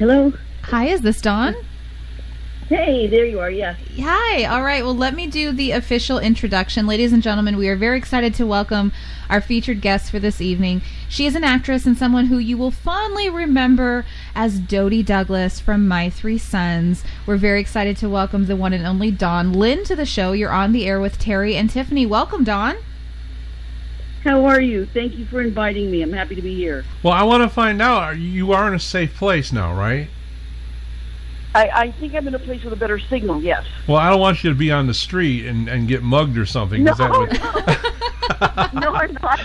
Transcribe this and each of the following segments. Hello? Hi, is this Dawn? Hey, there you are, yeah. Hi, all right, well, let me do the official introduction. Ladies and gentlemen, we are very excited to welcome our featured guest for this evening. She is an actress and someone who you will fondly remember as Dodie Douglas from My Three Sons. We're very excited to welcome the one and only Dawn Lyn to the show. You're on the air with Terry and Tiffany. Welcome, Dawn. How are you? Thank you for inviting me. I'm happy to be here. Well, I want to find out, you are in a safe place now, right? I think I'm in a place with a better signal, yes. Well, I don't want you to be on the street and get mugged or something. No, that would... No, I'm not.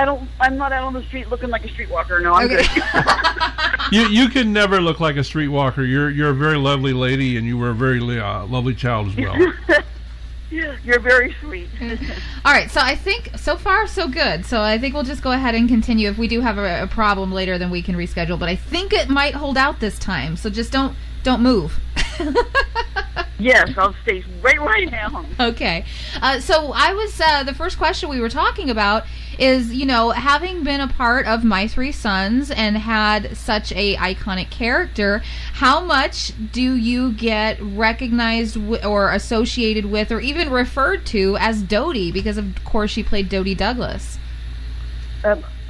No, I'm not out on the street looking like a streetwalker. No, I'm good. You can never look like a streetwalker. You're a very lovely lady, and you were a very lovely child as well. You're very sweet. All right, so I think so far so good. So I think we'll just go ahead and continue. If we do have a problem later, then we can reschedule. But I think it might hold out this time. So just don't move. Yes, I'll stay right now. Okay. So I was the first question we were talking about is, you know, having been a part of My Three Sons and had such a iconic character, how much do you get recognized or associated with or even referred to as Dodie? Because, of course, she played Dodie Douglas.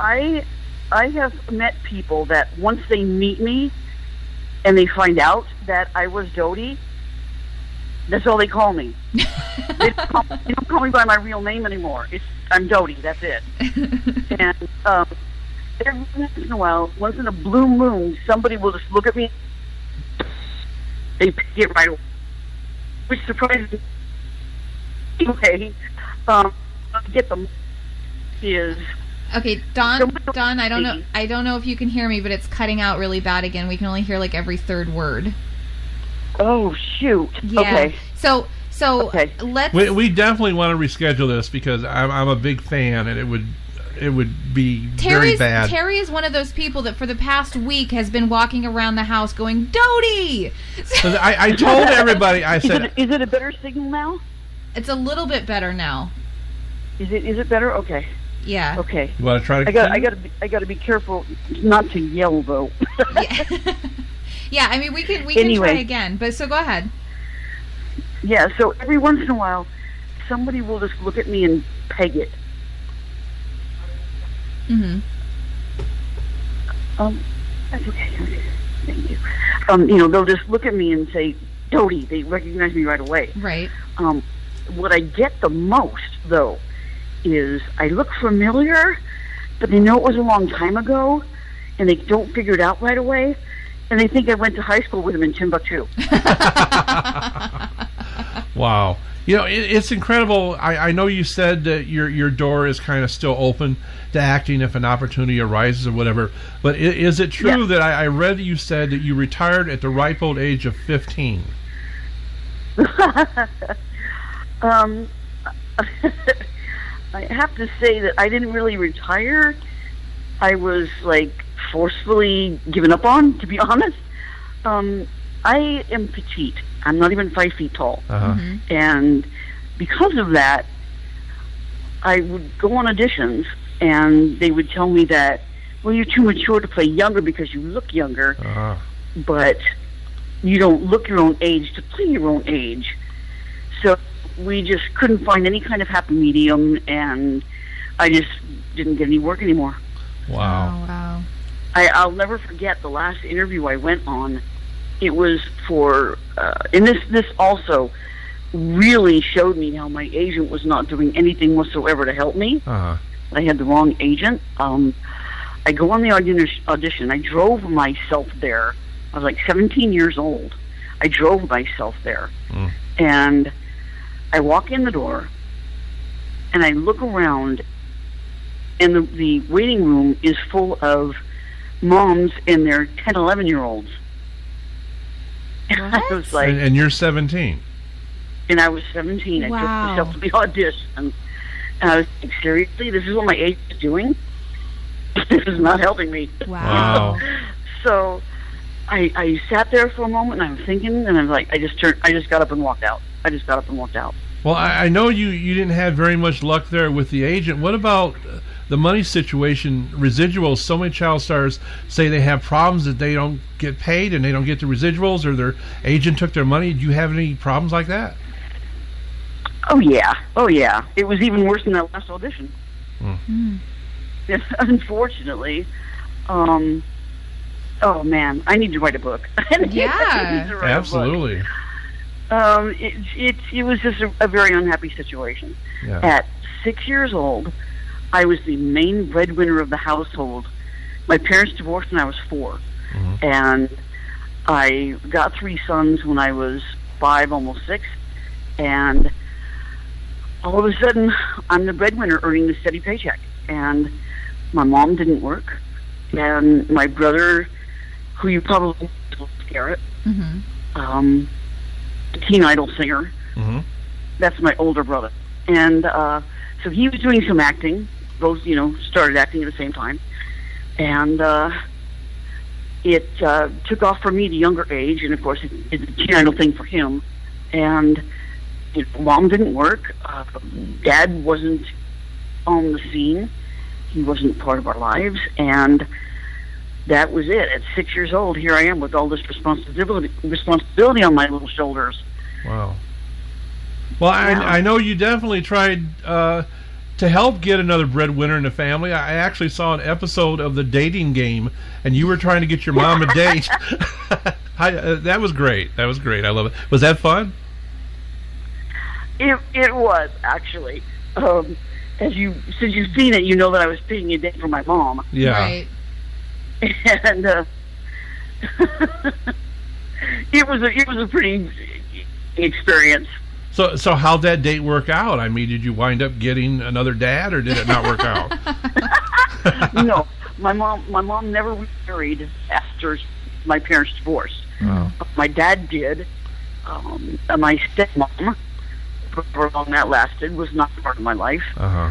I have met people that once they meet me and they find out that I was Dodie, that's all they call me. They don't call me by my real name anymore. I'm Dodie, that's it. And every once in a while, once in a blue moon, somebody will just look at me. They pick it right away, which surprises me. Anyway, I get them. Is okay, Dawn. I don't know if you can hear me, but it's cutting out really bad again. We can only hear like every third word. Oh shoot! Yeah. Okay. So okay. Let's. We definitely want to reschedule this because I'm a big fan, and it would be very bad. Terry is one of those people that for the past week has been walking around the house going Dodie. I told everybody. I said, "Is it a better signal now?" It's a little bit better now. Is it better? Okay. Yeah. Okay. You want to try to? I gotta be careful not to yell though. Yeah. Yeah, I mean, we can try again, but so go ahead. Yeah, so every once in a while, somebody will just look at me and peg it. Mm-hmm. That's okay. Thank you. You know, they'll just look at me and say, Dodie, they recognize me right away. Right. What I get the most, though, is I look familiar, but they know it was a long time ago, and they don't figure it out right away. And they think I went to high school with him in Timbuktu. Wow. You know, it's incredible. I know you said that your door is kind of still open to acting if an opportunity arises or whatever. But is it true that I read that you said that you retired at the ripe old age of 15? I have to say that I didn't really retire. I was like... forcefully given up on, to be honest. I am petite. I'm not even 5 feet tall. Uh-huh. Mm-hmm. And because of that, I would go on auditions, and they would tell me that, well, you're too mature to play younger because you look younger, uh-huh. but you don't look your own age to play your own age. So we just couldn't find any kind of happy medium, and I just didn't get any work anymore. Wow. Oh, wow. I'll never forget the last interview I went on. It was for, and this also really showed me how my agent was not doing anything whatsoever to help me. Uh-huh. I had the wrong agent. I go on the audition. I drove myself there. I was like 17 years old. I drove myself there. Mm. And I walk in the door, and I look around, and the waiting room is full of moms and their 10, 11-year-olds. I was like, and you're 17. And I was 17. Wow. I took myself to the audition. And I was like, seriously? This is what my age is doing? This is not helping me. Wow. So I sat there for a moment, and I'm thinking, and I'm like, I just got up and walked out. Well, I know you didn't have very much luck there with the agent. What about the money situation, residuals. So many child stars say they have problems that they don't get paid and they don't get the residuals, or their agent took their money. Do you have any problems like that? Oh, yeah. Oh, yeah. It was even worse than that last audition. Mm. Yes, unfortunately. Oh, man, I need to write a book. Yeah, absolutely. It was just a very unhappy situation. Yeah. At 6 years old, I was the main breadwinner of the household. My parents divorced when I was four. Mm-hmm. And I got three sons when I was five, almost six. And all of a sudden, I'm the breadwinner earning the steady paycheck. And my mom didn't work. And my brother, who you probably know, Garrett, mm-hmm. Teen Idol singer. Mm-hmm. That's my older brother. And so he was doing some acting. Both, you know, started acting at the same time. And it took off for me at a younger age. And, of course, it's a Teen Idol thing for him. And Mom didn't work. Dad wasn't on the scene. He wasn't part of our lives, and that was it. At 6 years old, here I am with all this responsibility on my little shoulders. Wow. Well, yeah. I know you definitely tried to help get another breadwinner in the family. I actually saw an episode of The Dating Game, and you were trying to get your mom a date. That was great. That was great. I love it. Was that fun? It was, actually. Since you've seen it, you know that I was picking a date for my mom. Yeah. Right. And it was a pretty experience. So how'd that date work out? I mean, did you wind up getting another dad, or did it not work out? No, my mom never remarried after my parents' divorce. Oh. My dad did. My stepmom, however long that lasted, was not part of my life. Uh-huh.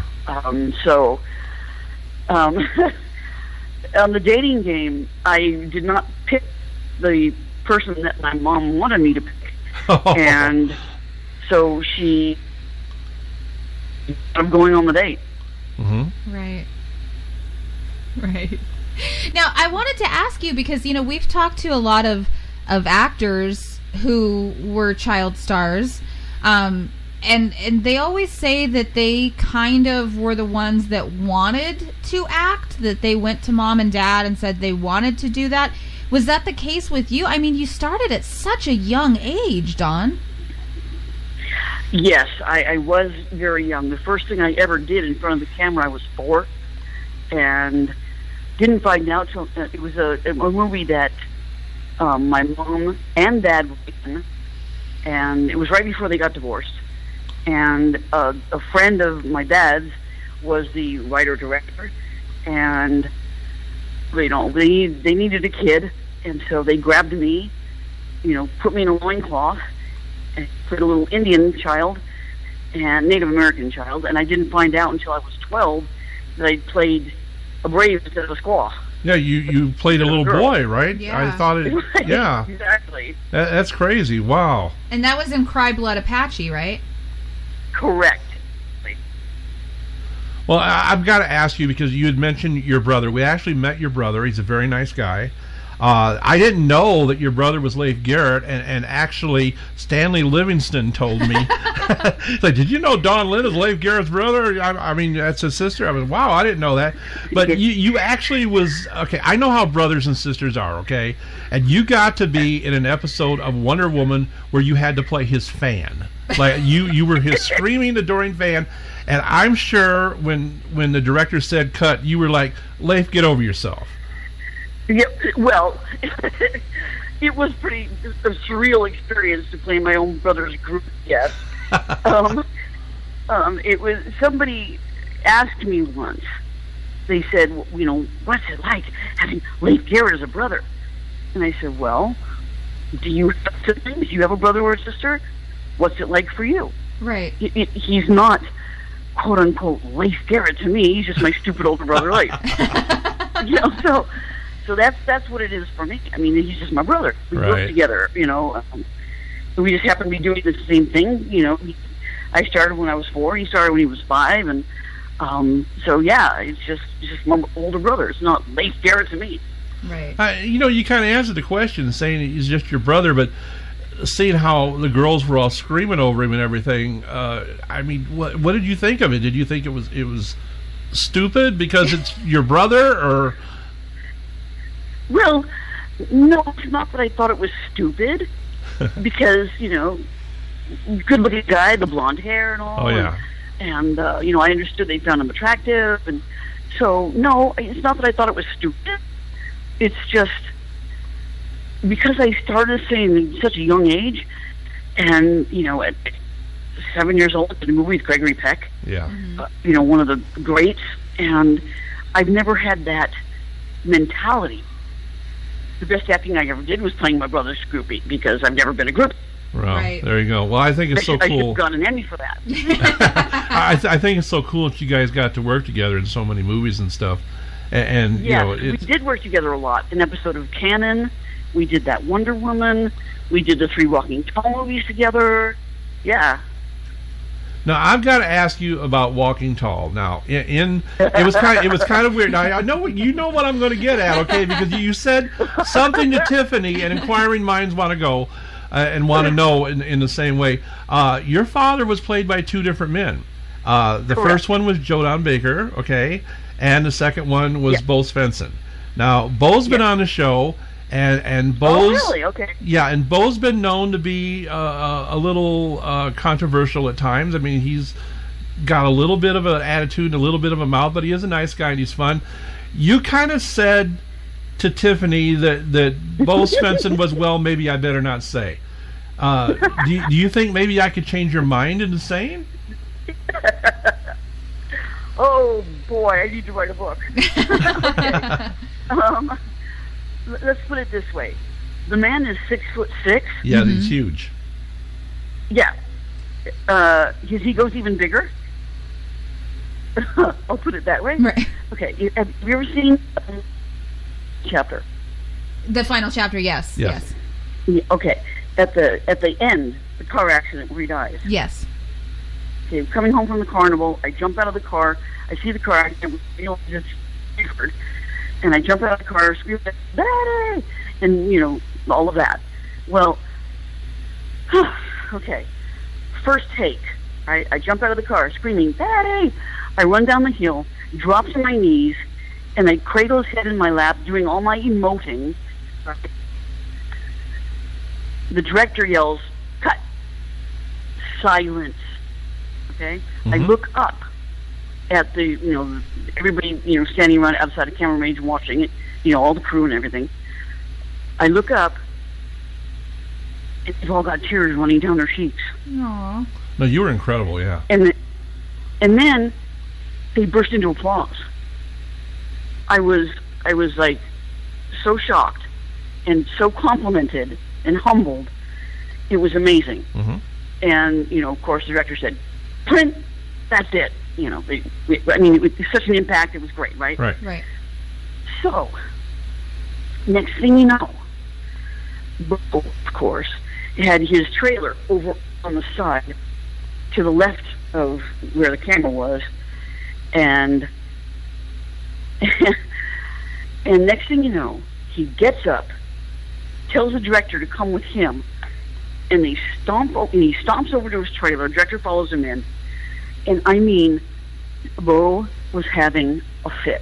On The Dating Game, I did not pick the person that my mom wanted me to pick. Oh. And so she ended up going on the date. Mm-hmm. Right. Now, I wanted to ask you, because, you know, we've talked to a lot of actors who were child stars, and they always say that they kind of were the ones that wanted to act, that they went to mom and dad and said they wanted to do that. Was that the case with you? I mean, you started at such a young age, Dawn. Yes, I was very young. The first thing I ever did in front of the camera, I was four, and didn't find out till it was a movie that my mom and dad were in, and it was right before they got divorced. And a friend of my dad's was the writer-director, and they needed a kid, and so they grabbed me, you know, put me in a loincloth, and put a little Indian child, and Native American child, and I didn't find out until I was 12 that I played a brave instead of a squaw. Yeah, you played a little boy, right? Yeah. I thought it, yeah. Exactly. That's crazy, wow. And that was in Cry Blood Apache, right? Correct. Well, I've got to ask you, because you had mentioned your brother. We actually met your brother. He's a very nice guy. I didn't know that your brother was Leif Garrett, and actually Stanley Livingston told me. He's like, did you know Dawn Lyn is Leif Garrett's brother? I mean, that's his sister. I was, wow, I didn't know that. But you actually was, okay, I know how brothers and sisters are, okay? And you got to be in an episode of Wonder Woman where you had to play his fan. Like, you were his screaming to Dorian Van. And I'm sure when the director said cut, you were like, Leif, get over yourself. Yeah, well, it was pretty a surreal experience to play my own brother's group, yes. It was, somebody asked me once, they said, well, you know, what's it like having Leif Garrett as a brother? And I said, well, do you have siblings? Do you have a brother or a sister? What's it like for you? Right. He's not, quote unquote, Leif Garrett to me. He's just my stupid older brother, Leif. You know, So that's what it is for me. I mean, he's just my brother. We work together, you know. We just happen to be doing the same thing, you know. I started when I was four. He started when he was five, and So yeah, it's just my older brother. It's not Leif Garrett to me. Right. You know, you kind of answered the question saying he's just your brother, but seeing how the girls were all screaming over him and everything, I mean, what did you think of it? Did you think it was stupid because it's your brother, or? Well, no, it's not that I thought it was stupid, because, you know, good-looking guy, the blonde hair and all. Oh, yeah. And you know, I understood they found him attractive, and so, no, it's not that I thought it was stupid. It's just because I started singing at such a young age, and, you know, at 7 years old, I did a movie with Gregory Peck. Yeah. Mm-hmm. You know, one of the greats, and I've never had that mentality. The best acting I ever did was playing my brother's groupie, because I've never been a groupie. Wow. Right. There you go. Well, I think it's so cool. I should have gotten an Emmy for that. I think it's so cool that you guys got to work together in so many movies and stuff. And yes, you know, we did work together a lot. An episode of Cannon. We did that Wonder Woman. We did the 3 Walking Tall movies together. Yeah. Now I've got to ask you about Walking Tall. Now, it was kind of weird. Now I know what I'm going to get at, okay? Because you said something to Tiffany, and inquiring minds want to go and want to know in the same way. Your father was played by two different men. The Correct. First one was Joe Don Baker, okay, and the second one was Bo Svenson. Now, Bo's been on the show, and Bo's really? Okay. Yeah, and Bo's been known to be a little controversial at times. I mean, he's got a little bit of an attitude and a little bit of a mouth, but he is a nice guy and he's fun. You kind of said to Tiffany that Bo Svenson was, well, maybe I better not say. Do you think maybe I could change your mind into saying? Oh boy, I need to write a book. Let's put it this way: the man is 6'6". Yeah, mm-hmm. He's huge. Yeah, his ego's even bigger. I'll put it that way. Right. Okay. Have you ever seen the chapter? The final chapter, yes. Yes. Yes. Yeah, okay. At the end, the car accident where he dies. Yes. Okay, coming home from the carnival, I jump out of the car, I see the car accident, and I jump out of the car, scream, Daddy! And, you know, all of that. Well, okay, first take, I jump out of the car, screaming, Daddy! I run down the hill, drop to my knees, and I cradle his head in my lap, doing all my emoting. The director yells, cut! Silence. Okay, mm-hmm. I look up at the, you know, everybody, you know, standing around outside the camera range watching it, you know, all the crew and everything. I look up, and they've all got tears running down their cheeks. Aww. No, you were incredible, yeah. And then they burst into applause. I was like so shocked and so complimented and humbled. It was amazing. Mm-hmm. And, you know, of course, the director said, print, that's it. You know, I mean, it was such an impact. It was great, right? Right. So, next thing you know, Bo, of course, had his trailer over on the side to the left of where the camera was, and next thing you know, he gets up, tells the director to come with him, and he stomps over to his trailer. The director follows him in. And I mean, Bo was having a fit.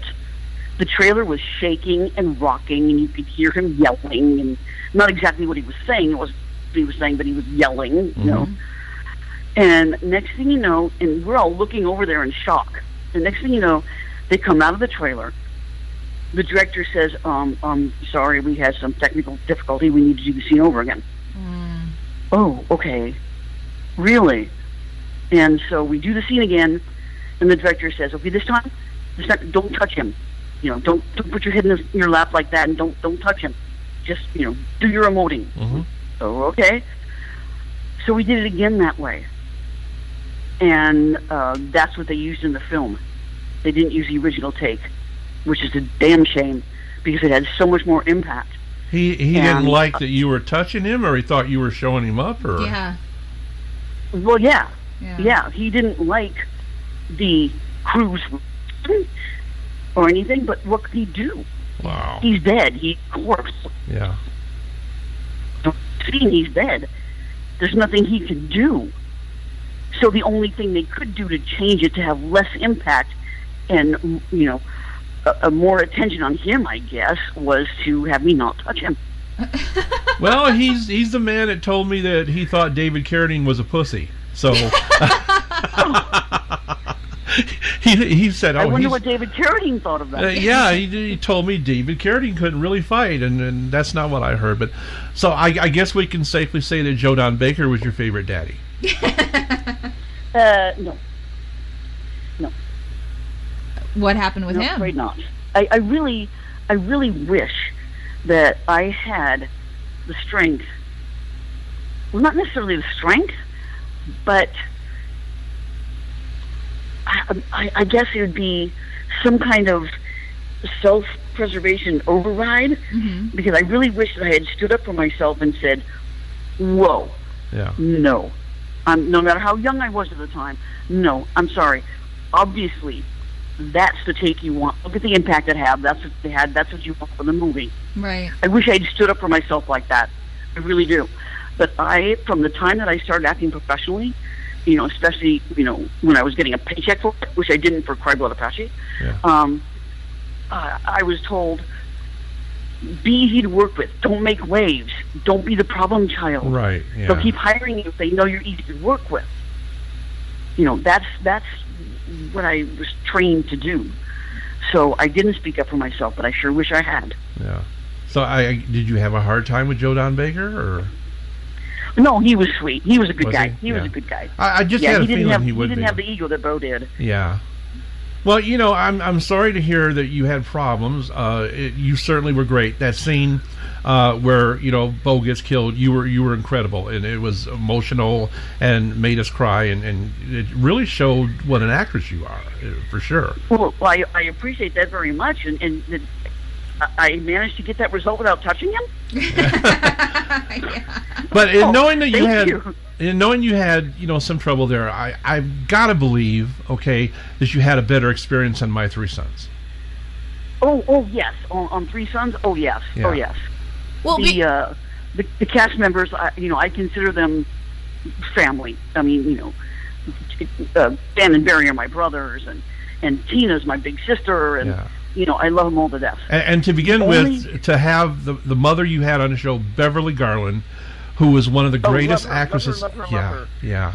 The trailer was shaking and rocking, and you could hear him yelling, and not exactly what he was saying. It wasn't what he was saying, but he was yelling, mm-hmm. you know. And next thing you know, and we're all looking over there in shock. The next thing you know, they come out of the trailer. The director says, sorry, we had some technical difficulty. We need to do the scene over again. Mm. Oh, okay. Really? And so we do the scene again, and the director says, okay, this time don't touch him. You know, don't put your head in your lap like that, and don't touch him. Just, you know, do your emoting. Mm-hmm. So, okay. So we did it again that way. And that's what they used in the film. They didn't use the original take, which is a damn shame, because it had so much more impact. He didn't like that you were touching him, or he thought you were showing him up? Or Yeah. Well, yeah. Yeah, he didn't like the cruise or anything, but what could he do? Wow. He's dead. He's a corpse. Yeah. He's dead. There's nothing he can do. So the only thing they could do to change it to have less impact and, you know, more attention on him, I guess, was to have me not touch him. Well, he's the man that told me that he thought David Carradine was a pussy. So he said, "Oh, I wonder what David Carradine thought of that." Yeah, he told me David Carradine couldn't really fight, and that's not what I heard. But so I guess we can safely say that Joe Don Baker was your favorite daddy. No. What happened with him? I'm afraid not. I really wish that I had the strength. Well, not necessarily the strength, but I guess it would be some kind of self-preservation override, mm-hmm. because I really wish that I had stood up for myself and said, whoa, yeah. No. No matter how young I was at the time, no, I'm sorry. Obviously, that's the take you want. Look at the impact it had. That's what they had. That's what you want for the movie. Right. I wish I'd stood up for myself like that. I really do. But from the time that I started acting professionally, you know, especially, you know, when I was getting a paycheck for it, which I didn't for Cry Blood Apache, yeah. I was told, be easy to work with. Don't make waves. Don't be the problem child. Right. Yeah. They'll keep hiring you if they know you're easy to work with. You know, that's what I was trained to do. So I didn't speak up for myself, but I sure wish I had. Yeah. So did you have a hard time with Joe Don Baker, or? No, he was sweet. He was a good guy. He was a good guy. I just had a feeling he would be. He didn't have the ego that Bo did. Yeah. Well, you know, I'm sorry to hear that you had problems. You certainly were great. That scene where, you know, Bo gets killed, you were incredible, and it was emotional and made us cry, and it really showed what an actress you are, for sure. Well, I appreciate that very much, and I managed to get that result without touching him. Yeah. But in knowing that you had, you know, some trouble there, I've got to believe, okay, that you had a better experience on My Three Sons. Oh yes, on Three Sons. Oh yes, yeah. Oh yes. Well, the cast members, you know, I consider them family. I mean, you know, Dan and Barry are my brothers, and Tina's my big sister, and. Yeah. You know, I love them all to death. And to begin with, to have the mother you had on the show, Beverly Garland, who was one of the greatest actresses. Yeah.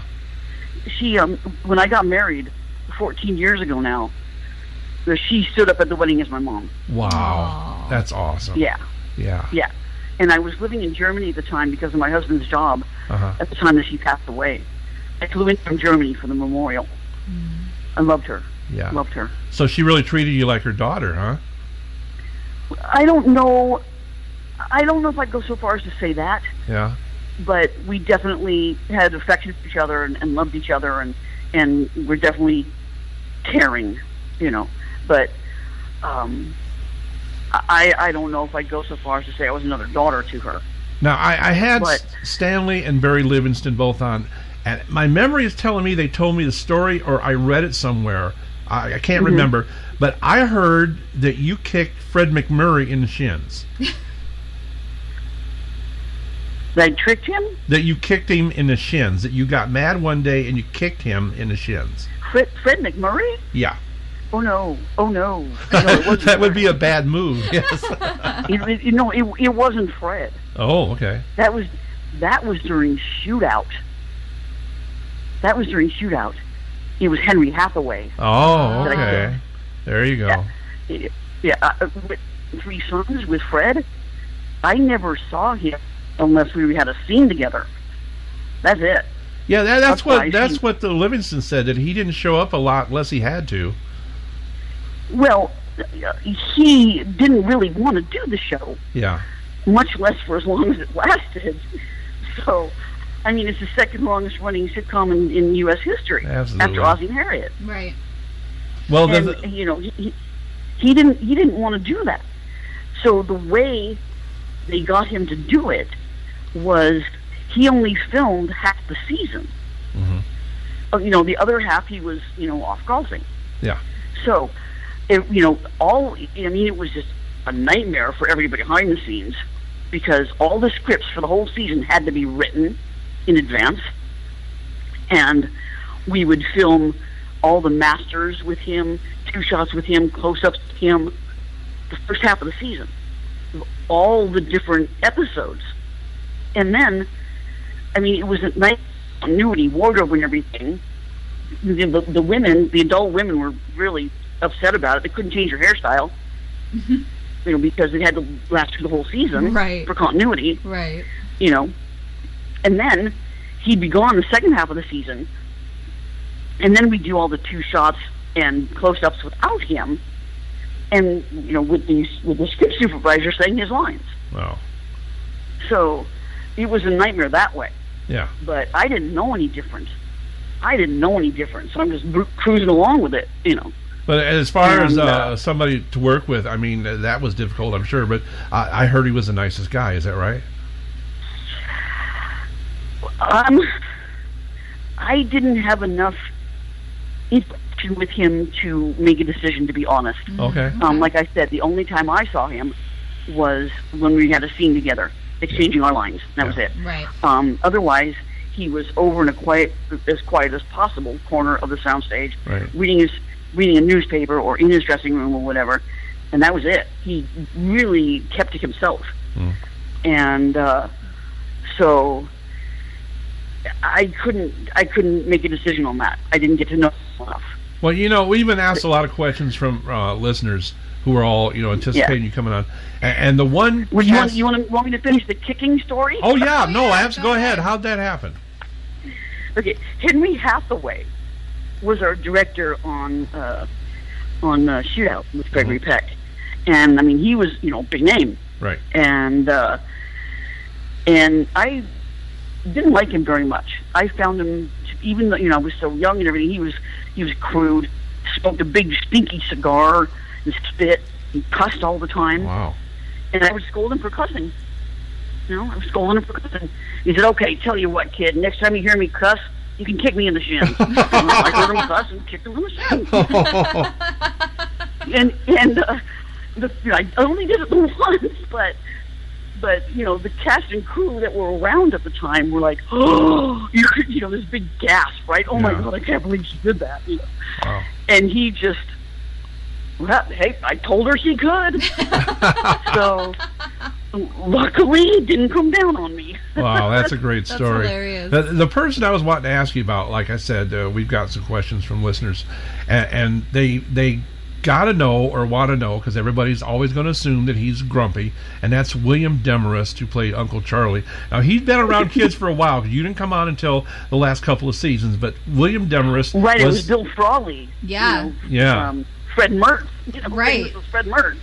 She, when I got married 14 years ago now, she stood up at the wedding as my mom. Wow. Aww. That's awesome. Yeah. And I was living in Germany at the time because of my husband's job at the time that she passed away. I flew in from Germany for the memorial. Mm. I loved her. Yeah. Loved her. So she really treated you like her daughter, huh? I don't know if I'd go so far as to say that. Yeah. But we definitely had affection for each other and loved each other and we're definitely caring, you know. But I don't know if I'd go so far as to say I was another daughter to her. Now I had Stanley and Barry Livingston both on, and my memory is telling me they told me the story or I read it somewhere. I can't remember, but I heard that you kicked Fred McMurray in the shins. That I tricked him? That you kicked him in the shins. That you got mad one day and you kicked him in the shins. Fred McMurray? Yeah. Oh no. No, that would be a bad move. Yes. it wasn't Fred. Oh, okay. That was during Shootout. It was Henry Hathaway. Oh, okay. There you go. Yeah, with Three Sons with Fred, I never saw him unless we had a scene together. That's it. Yeah, that's what the Livingston said, that he didn't show up a lot unless he had to. Well, he didn't really want to do the show. Yeah. Much less for as long as it lasted. So. I mean, it's the second longest running sitcom in U.S. history. Absolutely. After Ozzie and Harriet. Right. Well, and, you know, he didn't want to do that. So the way they got him to do it was he only filmed half the season. You know, the other half he was, you know, off golfing. Yeah. So, it was just a nightmare for everybody behind the scenes, because all the scripts for the whole season had to be written in advance, and we would film all the masters with him, two shots with him, close-ups with him, the first half of the season, all the different episodes. And then, it was a nice continuity, wardrobe and everything. The women, the adult women, were really upset about it. They couldn't change her hairstyle, mm-hmm. Because it had to last through the whole season, right, for continuity. Right. And then he'd be gone the second half of the season, and then we do all the two shots and close-ups without him, and with the script supervisor saying his lines. Wow. So it was a nightmare that way. Yeah. But I didn't know any different. So I'm just cruising along with it, But as far as somebody to work with, that was difficult, I'm sure. But I heard he was the nicest guy. Is that right? I didn't have enough interaction with him to make a decision, to be honest. Okay. Like I said, the only time I saw him was when we had a scene together, exchanging our lines. That was it. Right. Otherwise, he was over in as quiet as possible corner of the soundstage, right, reading a newspaper or in his dressing room or whatever, and that was it. He really kept to himself, and so I couldn't make a decision on that. I didn't get to know enough. Well, we even asked a lot of questions from listeners who were all, anticipating you coming on. And the one... You want me to finish the kicking story? Oh, yeah. No, I have to go ahead. How'd that happen? Okay. Henry Hathaway was our director on Shootout with Gregory Peck. And, he was, big name. Right. And I didn't like him very much. I found him, even though, I was so young and everything, he was crude, smoked a big stinky cigar, and spit, and cussed all the time. Wow. And I would scold him for cussing. He said, "Okay, tell you what, kid, next time you hear me cuss, you can kick me in the shins." I heard him cuss and kicked him in the shins. I only did it once, but the cast and crew that were around at the time were like, "Oh," this big gasp, right? Oh, my God, I can't believe she did that. Wow. And he just... Well, hey, I told her she could. So, luckily, it didn't come down on me. Wow, that's a great story. That's hilarious. The person I was wanting to ask you about, like I said, we've got some questions from listeners, and they got to know or want to know, because everybody's always going to assume that he's grumpy, and that's William Demarest, who played Uncle Charlie. Now, he's been around kids for a while, because you didn't come on until the last couple of seasons, but William Demarest... Right, it was Bill Frawley. Yeah. Fred McMurray, right? Fred McMurray,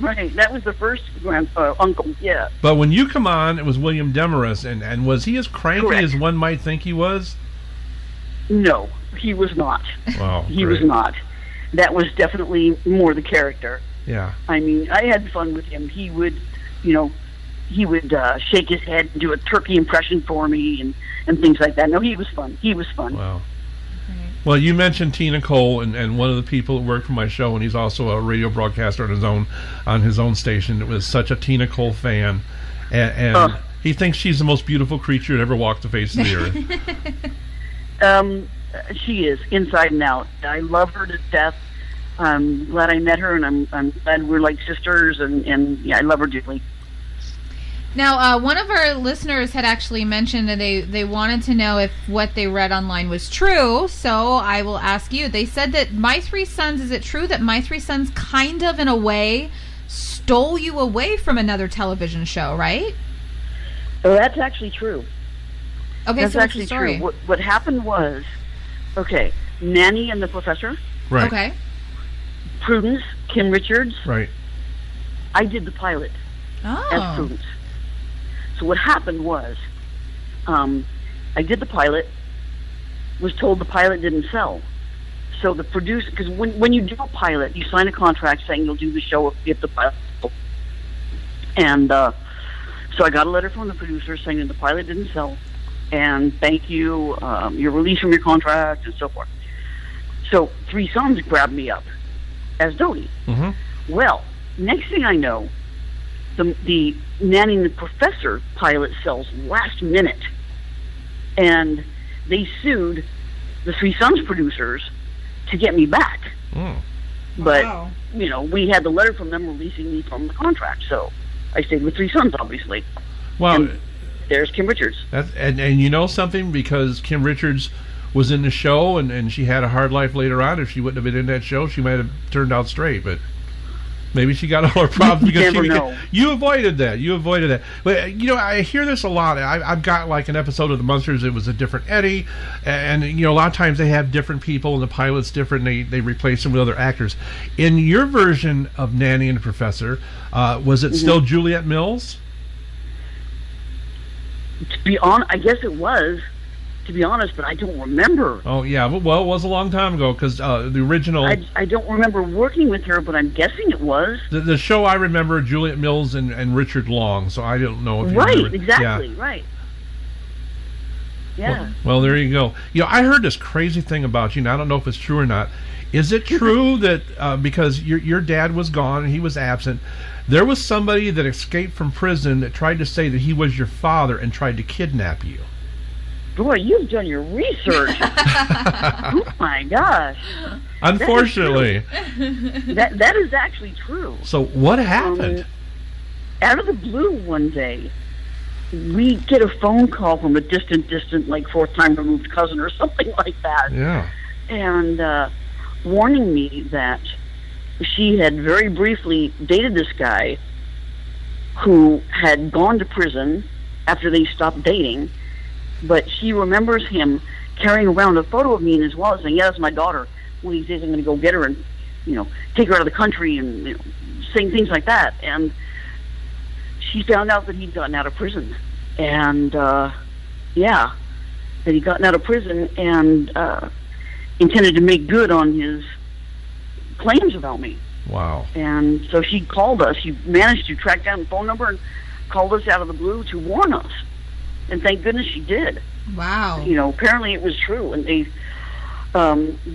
right? That was the first uncle, yeah. But when you come on, it was William Demarest, and was he as cranky as one might think he was? No, he was not. Wow, he was not. That was definitely more the character. Yeah. I had fun with him. He would, shake his head, and do a turkey impression for me, and things like that. No, he was fun. Wow. Well, you mentioned Tina Cole, and one of the people that worked for my show, and he's also a radio broadcaster on his own station. It was such a Tina Cole fan, and he thinks she's the most beautiful creature that ever walked the face of the earth. She is, inside and out. I love her to death. I'm glad I met her, and I'm glad we're like sisters, and I love her deeply. Now, one of our listeners had actually mentioned that they wanted to know if what they read online was true, so I will ask you. They said that My Three Sons, is it true that My Three Sons kind of, in a way, stole you away from another television show, right? Oh, that's actually true. Okay, that's actually true. What happened was, Nanny and the Professor. Right. Okay. Prudence, Kim Richards. Right. I did the pilot as Prudence. So what happened was, I did the pilot, was told the pilot didn't sell. So the producer, because when you do a pilot, you sign a contract saying you'll do the show if the pilot sold. And so I got a letter from the producer saying that the pilot didn't sell, and thank you, you're released from your contract, and so forth. So Three Sons grabbed me up as Dodie. Mm-hmm. Well, next thing I know, the Nanny and the Professor pilot sells last minute, and they sued the Three Sons producers to get me back. Mm. But, wow. You know, we had the letter from them releasing me from the contract, so I stayed with Three Sons, obviously. Wow. And there's Kim Richards. And you know something? Because Kim Richards was in the show, and she had a hard life later on. If she wouldn't have been in that show, she might have turned out straight, but maybe she got all her problems because you avoided that. You avoided that. But, you know, I hear this a lot. I've got like an episode of The Munsters. It was a different Eddie. And, you know, a lot of times they have different people and the pilot's different. And they replace them with other actors. In your version of Nanny and the Professor, was it still Juliet Mills? I guess it was. To be honest, but I don't remember. Oh, yeah. Well, it was a long time ago because the original... I don't remember working with her, but I'm guessing it was. The show I remember, Juliet Mills and Richard Long, so I don't know if you remember. Right, exactly, yeah. Right. Yeah. Well, there you go. You know, I heard this crazy thing about you, and I don't know if it's true or not. Is it true that because your dad was gone and he was absent, there was somebody that escaped from prison that tried to say that he was your father and tried to kidnap you? Boy, you've done your research. Oh, my gosh. Unfortunately. That is actually true. So what happened? Out of the blue one day, we get a phone call from a distant, like, fourth-time-removed cousin or something like that. Yeah. And warning me that she had very briefly dated this guy who had gone to prison after they stopped dating. But she remembers him carrying around a photo of me in his wallet saying, yeah, that's my daughter. One of these days I'm going to go get her and, you know, take her out of the country and, you know, saying things like that. And she found out that he'd gotten out of prison. And, yeah, that he'd gotten out of prison and intended to make good on his claims about me. Wow. And so she called us. She managed to track down the phone number and called us out of the blue to warn us. And thank goodness she did. Wow. You know, apparently it was true. And they,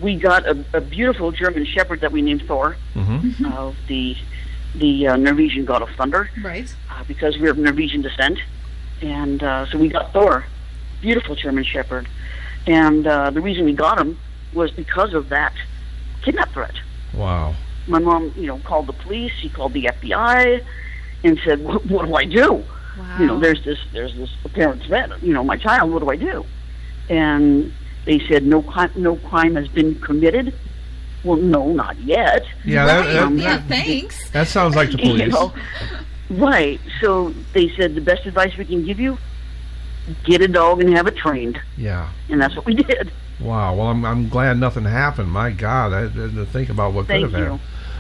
we got a beautiful German shepherd that we named Thor, mm-hmm. the Norwegian god of thunder. Right. Because we're of Norwegian descent. And so we got Thor, beautiful German shepherd. And the reason we got him was because of that kidnap threat. Wow. My mom, you know, called the police. She called the FBI and said, what do I do? Wow. You know, there's this apparent threat. You know, my child. What do I do? And they said no crime has been committed. Well, no, not yet. Yeah, right. Thanks. That sounds like the police. You know, right. So they said the best advice we can give you: get a dog and have it trained. Yeah. And that's what we did. Wow. Well, I'm glad nothing happened. My God, I didn't think about what could have happened.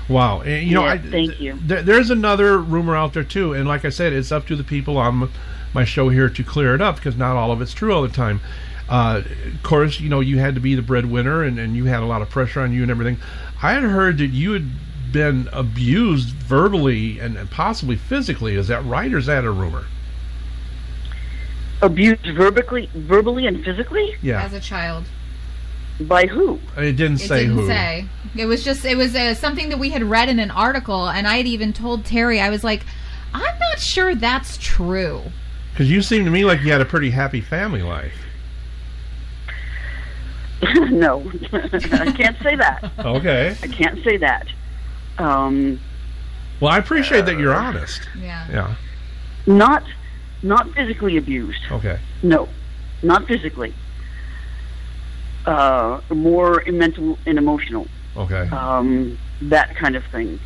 Wow, and, you know, thank you. There's another rumor out there too, and like I said, it's up to the people on my show here to clear it up because not all of it's true all the time. Of course, you know, you had to be the breadwinner, and you had a lot of pressure on you and everything. I had heard that you had been abused verbally and possibly physically. Is that right, or is that a rumor? Abused verbally and physically? Yeah, as a child. By who? It didn't say who. It didn't say. It was just, it was something that we had read in an article, and I had even told Terry, I was like, I'm not sure that's true. Because you seemed to me like you had a pretty happy family life. No. I can't say that. Okay. I can't say that. Well, I appreciate that you're honest. Yeah. Yeah. Not physically abused. Okay. No. Not physically. More mental and emotional. Okay. That kind of thing.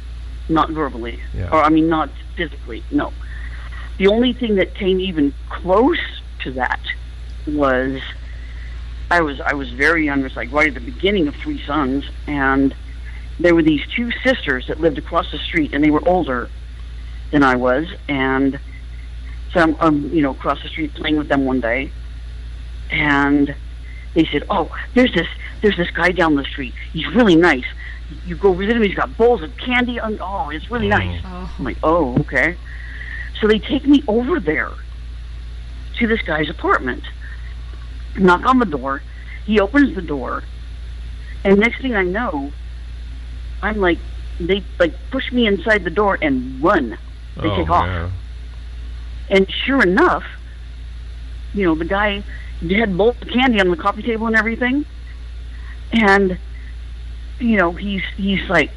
Not verbally. Yeah. Or, I mean, not physically. No. The only thing that came even close to that was I was very young. It was like right at the beginning of Three Sons. And there were these two sisters that lived across the street. And they were older than I was. And so I'm, you know, across the street playing with them one day. And they said, oh, there's this guy down the street. He's really nice. You go visit him, he's got bowls of candy. Oh, it's really nice. Oh. I'm like, oh, okay. So they take me over there to this guy's apartment. Knock on the door. He opens the door. And next thing I know, I'm like, they like push me inside the door and run. They take off. Man. And sure enough, you know, the guy had bowls of candy on the coffee table and everything. And, you know, he's like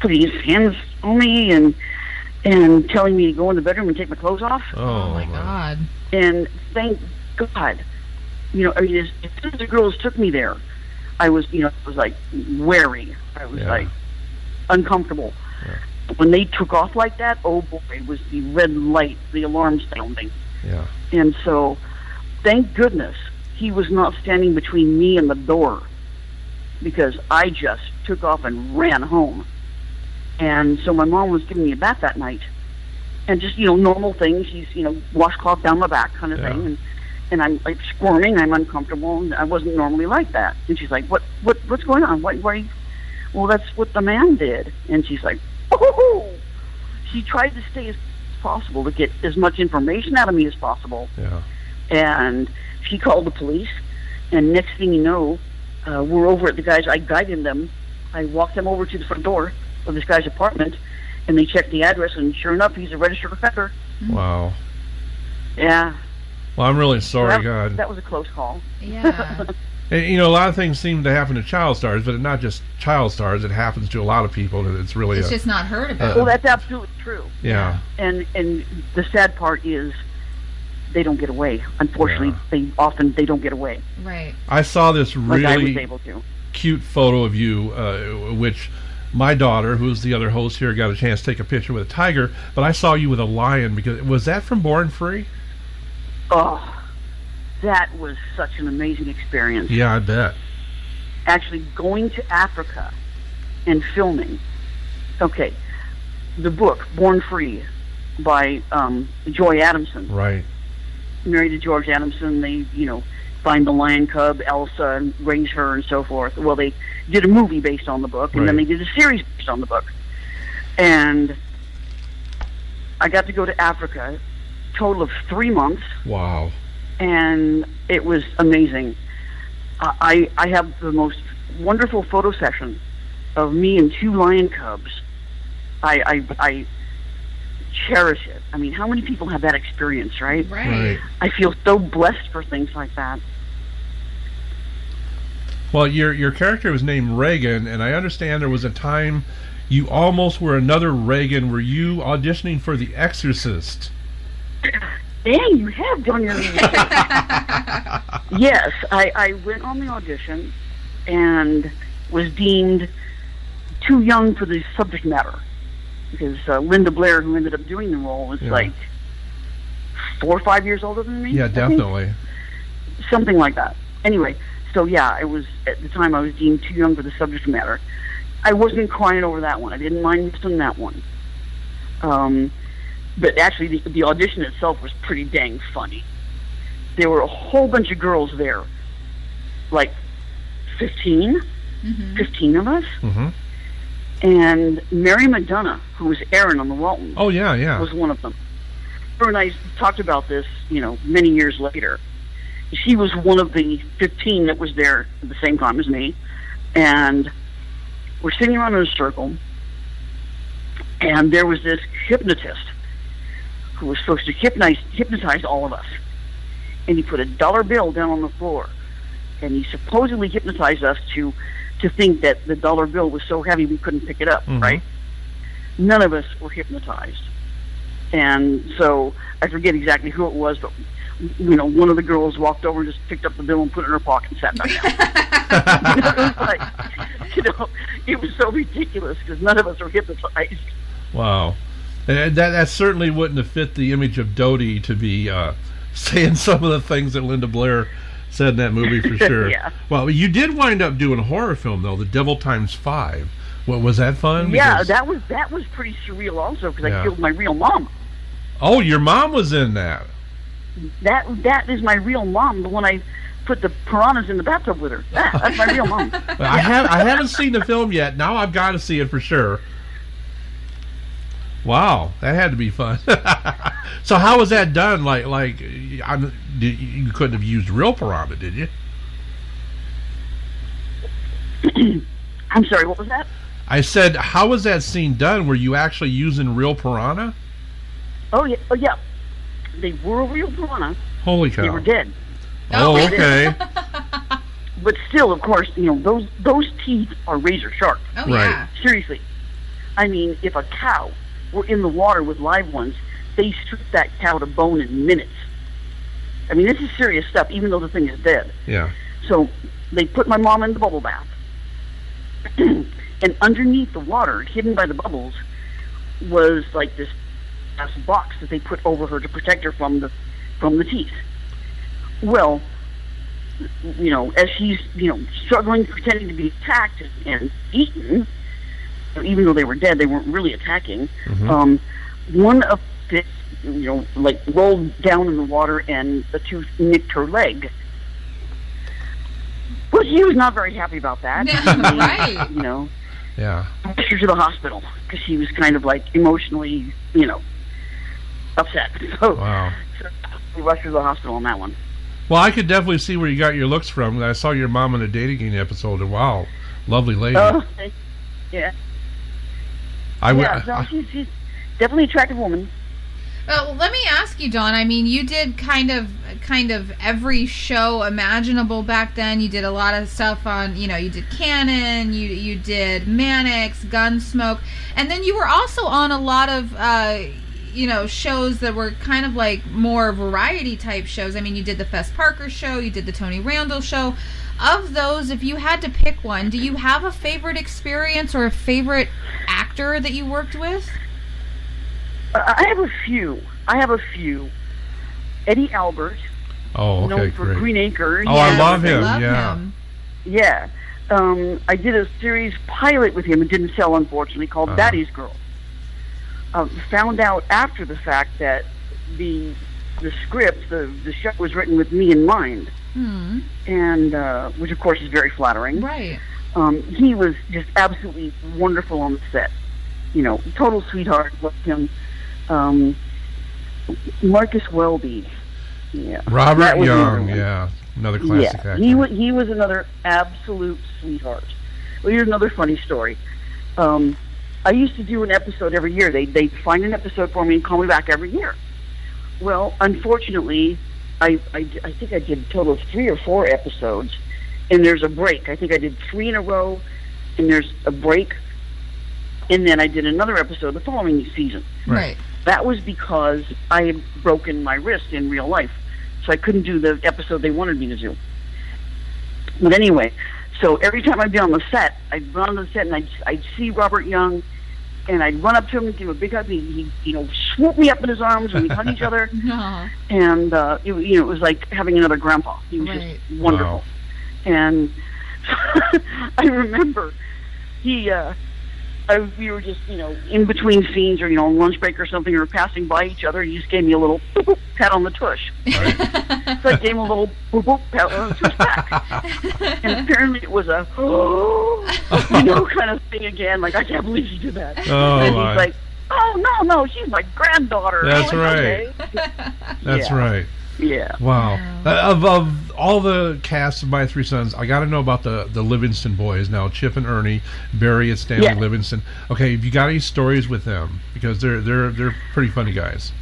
putting his hands on me and telling me to go in the bedroom and take my clothes off. Oh my God. And thank God, you know, I mean, as soon as the girls took me there, I was, you know, I was like wary. I was like uncomfortable. Yeah. When they took off like that, oh boy, it was the red light, the alarm sounding. Yeah. And so, thank goodness he was not standing between me and the door, because I just took off and ran home. And so my mom was giving me a bath that night, and just, you know, normal things. She's, you know, washcloth down my back kind of thing. And I'm like squirming, I'm uncomfortable, and I wasn't normally like that. And she's like, what's going on? Why are you? Well, that's what the man did. And she's like, oh! She tried to stay as possible to get as much information out of me as possible. Yeah. And she called the police, and next thing you know, we're over at the guy's. I guided them. I walked them over to the front door of this guy's apartment, and they checked the address, and sure enough, he's a registered offender. Wow. Yeah. Well, I'm really sorry, God. That was a close call. Yeah. And, you know, a lot of things seem to happen to child stars, but not just child stars. It happens to a lot of people, and it's really just not heard about. Well, that's absolutely true. Yeah. And the sad part is they don't get away. Unfortunately, they often don't get away. Right. I saw this really like I was able to. Cute photo of you, which my daughter, who's the other host here, got a chance to take a picture with a tiger. But I saw you with a lion. Because was that from Born Free? Oh, that was such an amazing experience. Yeah, I bet. Actually, going to Africa and filming. Okay, the book, Born Free, by Joy Adamson. Right. Married to George Adamson, they, you know, find the lion cub, Elsa, and raise her and so forth. Well, they did a movie based on the book, and then they did a series based on the book. And I got to go to Africa total of 3 months. Wow. And it was amazing. I have the most wonderful photo session of me and 2 lion cubs. I cherish it. I mean, how many people have that experience, right? Right. I feel so blessed for things like that. Well, your character was named Reagan, and I understand there was a time you almost were another Reagan. Were you auditioning for The Exorcist? Dang, you have done your research. Yes, I went on the audition and was deemed too young for the subject matter, because Linda Blair, who ended up doing the role, was like 4 or 5 years older than me. Yeah, definitely. Something like that. Anyway, so yeah, it was at the time I was deemed too young for the subject matter. I wasn't crying over that one. I didn't mind missing that one. But actually, the audition itself was pretty dang funny. There were a whole bunch of girls there, like 15, 15 of us. And Mary McDonough, who was Erin on The Waltons, was one of them. Her and I talked about this, you know, many years later. She was one of the 15 that was there at the same time as me. And we're sitting around in a circle, and there was this hypnotist who was supposed to hypnotize all of us. And he put a $1 bill down on the floor. And he supposedly hypnotized us to think that the $1 bill was so heavy we couldn't pick it up, right? None of us were hypnotized. And so I forget exactly who it was, but, you know, one of the girls walked over and just picked up the bill and put it in her pocket and sat back down. You know, it was like, you know, it was so ridiculous because none of us were hypnotized. Wow. And that certainly wouldn't have fit the image of Dodie to be saying some of the things that Linda Blair said in that movie, for sure. Well, you did wind up doing a horror film, though, The Devil Times 5. What, was that fun? Yeah, because that was pretty surreal also, because I killed my real mom. Oh, your mom was in that. That is my real mom, the one I put the piranhas in the bathtub with her. That's my real mom. I haven't seen the film yet. Now I've got to see it for sure. Wow, that had to be fun. So how was that done? Like you couldn't have used real piranha, did you? I'm sorry, what was that? I said, how was that scene done? Were you actually using real piranha? Oh, yeah. Oh, yeah. They were real piranha. Holy cow. They were dead. Oh, okay. But still, of course, you know, those teeth are razor sharp. Oh, right. Yeah. Seriously. I mean, if a cow were in the water with live ones, they strip that cow to bone in minutes. I mean, this is serious stuff, even though the thing is dead. Yeah. So they put my mom in the bubble bath. And underneath the water, hidden by the bubbles, was like this box that they put over her to protect her from the teeth. Well, you know, as she's, you know, struggling, pretending to be attacked and eaten, even though they were dead, they weren't really attacking. Mm-hmm. One of the, you know, like, rolled down in the water and the tooth nicked her leg. Well, she was not very happy about that. Right. You know. Yeah. I took her to the hospital because she was kind of, like, emotionally, you know, upset. So, wow. So we rushed her to the hospital on that one. Well, I could definitely see where you got your looks from. I saw your mom in a dating episode, and wow, lovely lady. Oh, yeah. So she's definitely an attractive woman. Well, let me ask you, Dawn. I mean, you did kind of every show imaginable back then. You did a lot of stuff on, you know, you did Cannon, you did Mannix, Gunsmoke, and then you were also on a lot of, you know, shows that were kind of like more variety type shows. I mean, you did the Fess Parker show, you did the Tony Randall show. Of those, if you had to pick one, do you have a favorite experience or a favorite actor that you worked with? I have a few. Eddie Albert. Oh, okay, known for Green Acres. Oh, yeah, I love him. Yeah. I did a series pilot with him. It didn't sell, unfortunately, called Daddy's Girl. Found out after the fact that the script, the show was written with me in mind, and which, of course, is very flattering. Right. He was just absolutely wonderful on the set. You know, total sweetheart, loved him. Marcus Welby. Yeah. Robert Young, another classic actor. He was another absolute sweetheart. Well, here's another funny story. I used to do an episode every year. They'd find an episode for me and call me back every year. Well, unfortunately, I think I did a total of 3 or 4 episodes, and there's a break. I think I did 3 in a row, and there's a break. And then I did another episode the following season. Right. That was because I had broken my wrist in real life, so I couldn't do the episode they wanted me to do. But anyway, so every time I'd be on the set, I'd run on the set and I'd see Robert Young, and I'd run up to him and give him a big hug. He'd, you know, swoop me up in his arms and we'd hug each other. And it was like having another grandpa. He was just wonderful. Wow. And I remember we were just, you know, in between scenes or, you know, on lunch break or something, or passing by each other, and he just gave me a little boop, boop, pat on the tush. Right. So I gave him a little boop, boop, pat on the tush back. And apparently it was a, you know, kind of thing again. Like, I can't believe you did that. Oh, and he's like, oh, no, she's my granddaughter. That's right. Okay. That's right. Yeah. Wow. Of all the cast of My Three Sons, I got to know about the Livingston boys now, Chip and Ernie, Barry and Stanley Livingston. Okay, have you got any stories with them? Because they're pretty funny guys.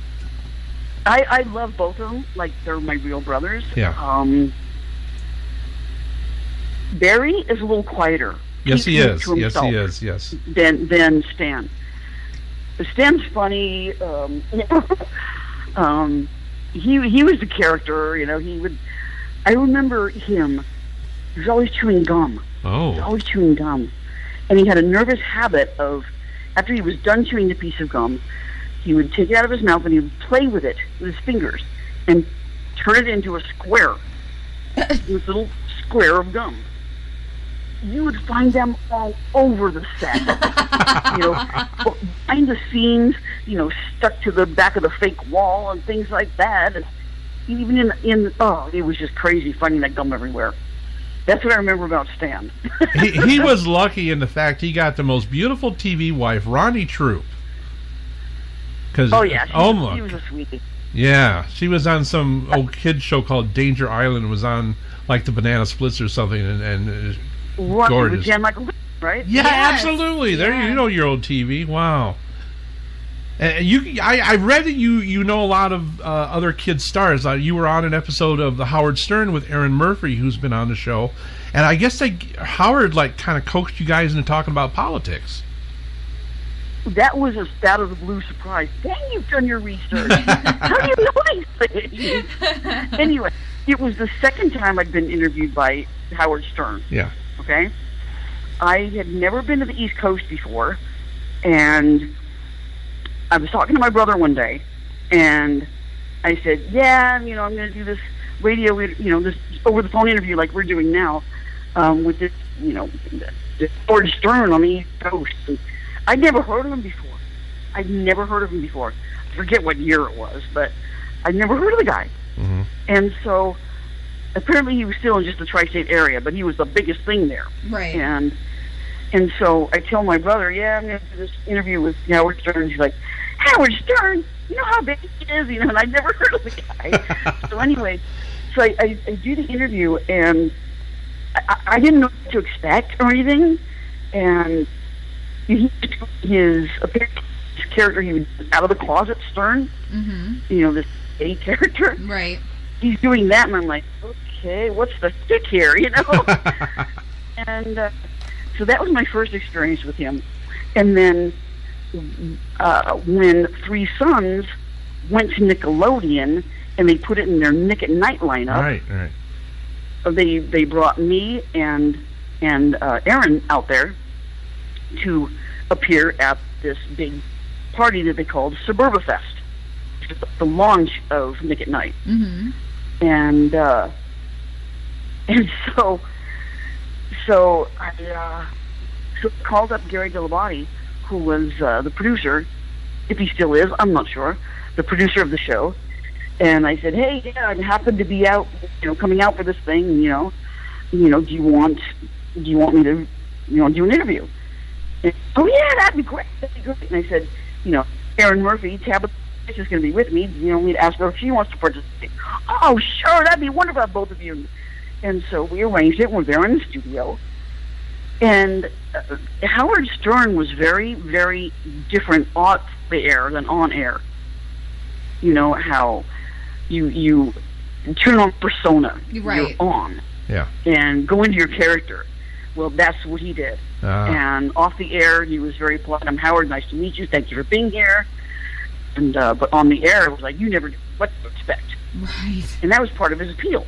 I love both of them. Like, they're my real brothers. Yeah. Barry is a little quieter. Yes, he is. Yes, he is. Yes. Than Stan. Stan's funny. He was the character, you know. He would. I remember him. He was always chewing gum. Oh. He was always chewing gum, and he had a nervous habit of, after he was done chewing the piece of gum, he would take it out of his mouth and he would play with it with his fingers and turn it into a square, this little square of gum. You would find them all over the set, you know, behind the scenes, you know, stuck to the back of the fake wall and things like that. And even it was just crazy finding that gum everywhere. That's what I remember about Stan. he was lucky in the fact he got the most beautiful TV wife, Ronnie Troop. Oh yeah, she was a sweetie. Yeah, she was on some old kid show called Danger Island. It was on like the Banana Splits or something, and gorgeous. Jan Michael, right? Yeah, yes, absolutely. There, yes. You know your old TV. Wow. And I read that you know a lot of other kid stars. You were on an episode of the Howard Stern with Erin Murphy, who's been on the show, and I guess Howard kind of coaxed you guys into talking about politics. That was a out of the blue surprise. Dang, you've done your research. How do you know these things? Anyway, it was the second time I'd been interviewed by Howard Stern. Yeah. Okay. I had never been to the East Coast before, and I was talking to my brother one day, and I said, "Yeah, you know, I'm going to do this radio, you know, this over the phone interview like we're doing now, with this, you know, this Howard Stern on the East Coast." And I'd never heard of him before. I forget what year it was, but I'd never heard of the guy. Mm-hmm. And so apparently he was still in just the tri-state area, but he was the biggest thing there. Right. And so I tell my brother, "Yeah, I'm going to do this interview with Howard Stern." He's like, "Howard Stern? You know how big he is?" You know, and I'd never heard of the guy. So anyway, so I do the interview, and I didn't know what to expect or anything, and his character, he was out of the closet Stern, mm-hmm. You know, this gay character. Right. He's doing that, and I'm like, okay, what's the stick here, you know? And so that was my first experience with him. And then when Three Sons went to Nickelodeon, and they put it in their Nick at Night lineup, right. They brought me and Erin out there to appear at this big party that they called Suburbafest, the launch of Nick at Night. Mm-hmm. And so I called up Gary Gillibati, who was the producer, if he still is, I'm not sure, the producer of the show, and I said, "Hey, yeah, I happened to be out, you know, coming out for this thing, you know, do you want me to, you know, do an interview?" And, "Oh yeah, that'd be great. And I said, "You know, Erin Murphy, Tabitha is going to be with me. You know, we'd ask her if she wants to participate." "Oh sure, that'd be wonderful, both of you." And so we arranged it. We're there in the studio, and Howard Stern was very, very different off the air than on air. You know how you turn on persona, right. You're on, yeah, and go into your character. Well, that's what he did. And off the air, he was very polite. "I'm Howard. Nice to meet you. Thank you for being here." And but on the air, it was like you never knew what to expect. Right. And that was part of his appeal.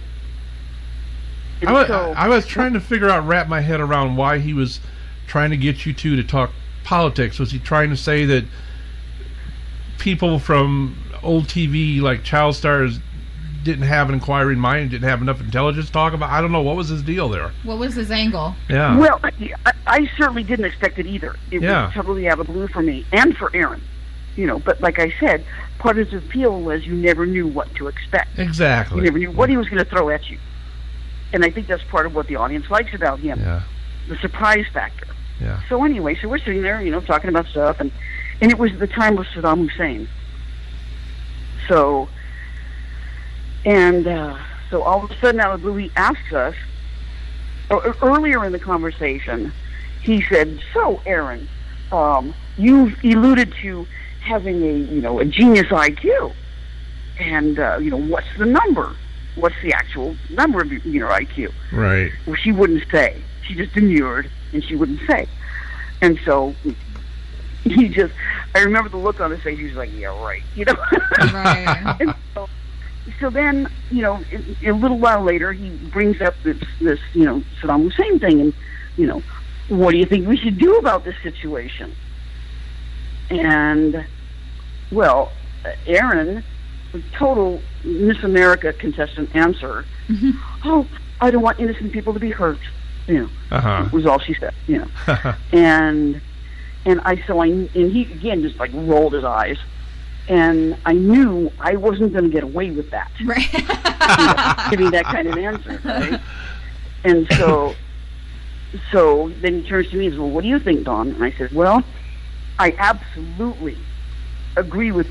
I was trying to wrap my head around why he was trying to get you two to talk politics. Was he trying to say that people from old TV, like child stars, didn't have an inquiry in mind, and didn't have enough intelligence to talk about? I don't know. What was his deal there? What was his angle? Yeah. Well, I certainly didn't expect it either. It was totally out of the blue for me and for Erin. You know, but like I said, part of his appeal was you never knew what to expect. Exactly. You never knew what he was going to throw at you. And I think that's part of what the audience likes about him. Yeah. The surprise factor. Yeah. So anyway, so we're sitting there, you know, talking about stuff, and it was the time of Saddam Hussein. So all of a sudden, out of the blue, he asks us, earlier in the conversation, he said, "So, Erin, you've alluded to having a genius IQ. And, what's the number? What's the actual number of your IQ?" Right. Well, she wouldn't say. She just demurred, and she wouldn't say. And so I remember the look on his face. He was like, "Yeah, right." You know? Right. And so then, you know, a little while later, he brings up this, you know, Saddam Hussein thing, and, you know, "What do you think we should do about this situation?" And, well, Erin, the total Miss America contestant answer, mm-hmm. "Oh, I don't want innocent people to be hurt," you know, uh-huh. was all she said, you know. And he, again, just like rolled his eyes. And I knew I wasn't going to get away with that. Right. Giving that kind of answer. Right? And so then he turns to me and says, "Well, what do you think, Dawn?" And I said, "Well, I absolutely agree with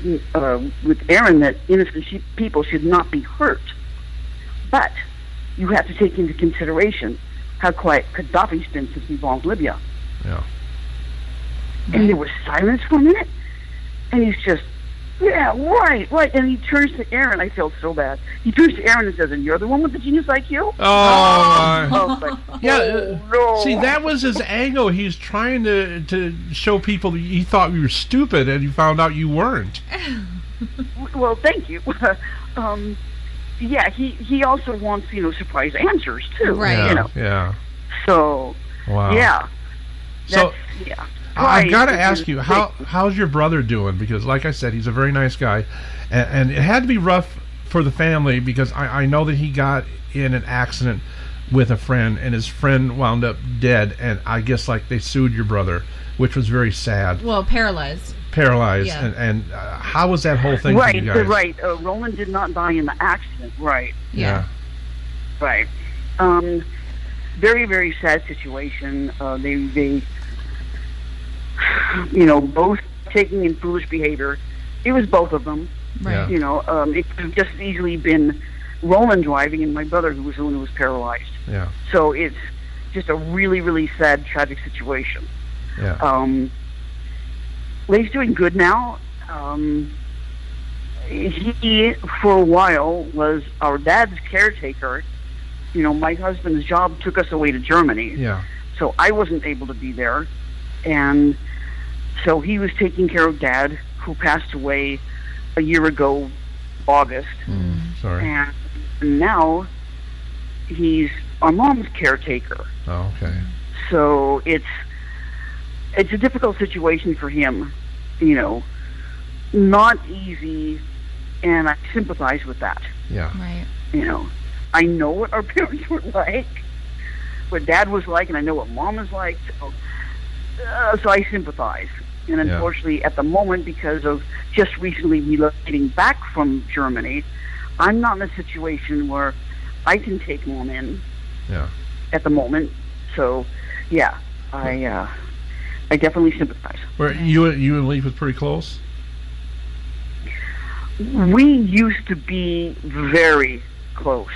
Erin that innocent people should not be hurt. But you have to take into consideration how quiet Gaddafi's been since he bombed Libya. Yeah. And there was silence for a minute, and he's just, yeah, right. And he turns to Erin. I feel so bad. He turns to Erin and says, "And you're the one with the genius IQ?" Oh, no. See, that was his angle. He's trying to show people he thought we were stupid, and he found out you weren't. Well, thank you. Yeah, he also wants, you know, surprise answers too. Right. Yeah, you know. Yeah. So. Wow. Yeah. So. Yeah. I've got to ask you, how's your brother doing? Because, like I said, he's a very nice guy, and it had to be rough for the family because I know that he got in an accident with a friend, and his friend wound up dead, and I guess like they sued your brother, which was very sad. Well, paralyzed. Paralyzed, yeah. and how was that whole thing? Right, for you guys? Right. Roland did not die in the accident. Right. Yeah. Right. Very, very sad situation. They. You know, both taking in foolish behavior. It was both of them. Right. Yeah. You know, it could have just easily been Roland driving and my brother, who was the one who was paralyzed. Yeah. So it's just a really, really sad, tragic situation. Yeah. Leif's doing good now. He, for a while, was our dad's caretaker. You know, my husband's job took us away to Germany. Yeah. So I wasn't able to be there. And so he was taking care of Dad, who passed away a year ago, August. Sorry. And now he's our mom's caretaker. Oh, okay. So it's a difficult situation for him, you know, not easy, and I sympathize with that. Yeah. Right. You know, I know what our parents were like, what Dad was like, and I know what Mom is like, so I sympathize. And unfortunately, at the moment, because of just recently relocating back from Germany, I'm not in a situation where I can take Mom in at the moment. So, yeah, I definitely sympathize. Were you and Leif was pretty close? We used to be very close.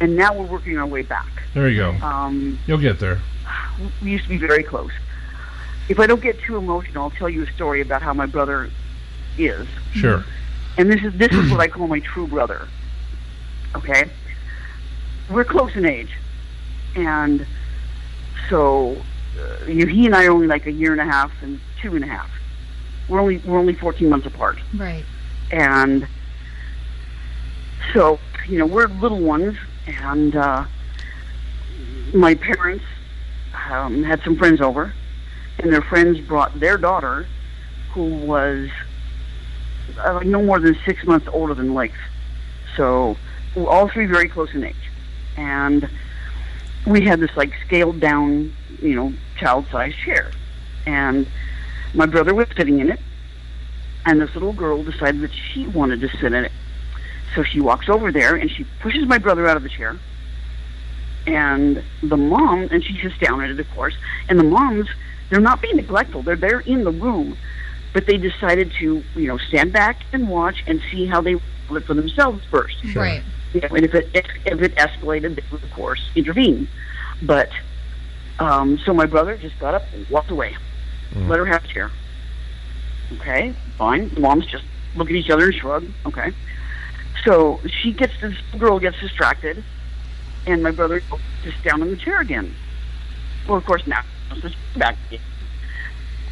And now we're working our way back. There you go. You'll get there. We used to be very close. If I don't get too emotional, I'll tell you a story about how my brother is. Sure. And this is what I call my true brother. Okay? We're close in age. And so he and I are only like a year and a half and 2.5. We're only 14 months apart. Right. And so, you know, we're little ones, and my parents had some friends over, and their friends brought their daughter, who was no more than 6 months older than Leif. So all three very close in age, and we had this like scaled down, you know, child-sized chair, and my brother was sitting in it, and this little girl decided that she wanted to sit in it. So she walks over there and she pushes my brother out of the chair. And the mom, and she's astounded, of course, and the moms, they're not being neglectful. They're in the room, but they decided to, you know, stand back and watch and see how they live for themselves first. Right. You know, and if it escalated, they would, of course, intervene. But, so my brother just got up and walked away. Let her have a chair. Okay, fine. The moms just look at each other and shrug. Okay. So this girl gets distracted, and my brother sits down in the chair again. Well, of course, now goes back again.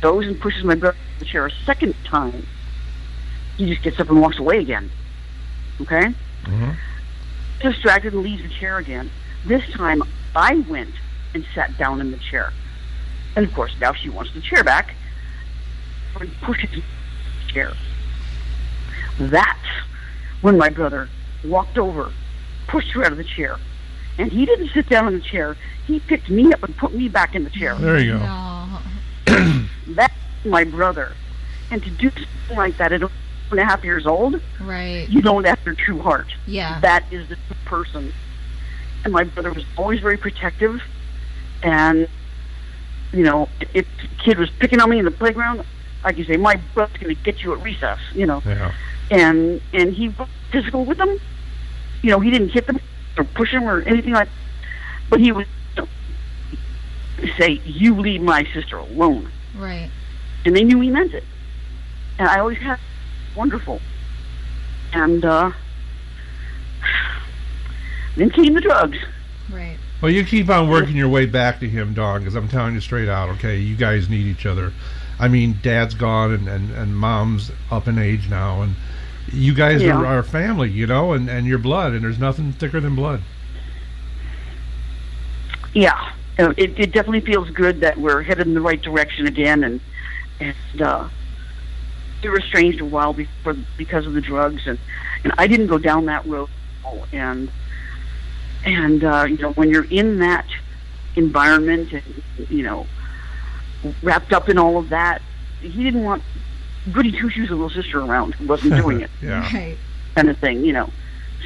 Goes and pushes my brother in the chair a second time. He just gets up and walks away again. Okay? Mm-hmm. Distracted and leaves the chair again. This time, I went and sat down in the chair. And, of course, now she wants the chair back and pushes the chair. That's when my brother walked over, pushed her out of the chair. And he didn't sit down in the chair. He picked me up and put me back in the chair. There you go. No. That's my brother. And to do something like that at 2.5 years old, right? You don't have your true heart. Yeah. That is the true person. And my brother was always very protective. And, you know, if the kid was picking on me in the playground, I could say, my brother's going to get you at recess, you know. Yeah. And he was physical with them. You know, he didn't hit them or push him or anything like that. But he was to say, you leave my sister alone. Right. And they knew he meant it. And I always had wonderful. And then came the drugs. Right. Well, you keep on working your way back to him, Dawn, because I'm telling you straight out, okay, you guys need each other. I mean, Dad's gone, and Mom's up in age now, and you guys are our family, you know, and your blood, and there's nothing thicker than blood. Yeah, it definitely feels good that we're headed in the right direction again, and we were estranged a while before because of the drugs, and I didn't go down that road at all, and you know, when you're in that environment, and, you know, wrapped up in all of that, he didn't want goody two shoes a little sister around who wasn't doing it, right. kind of thing, you know.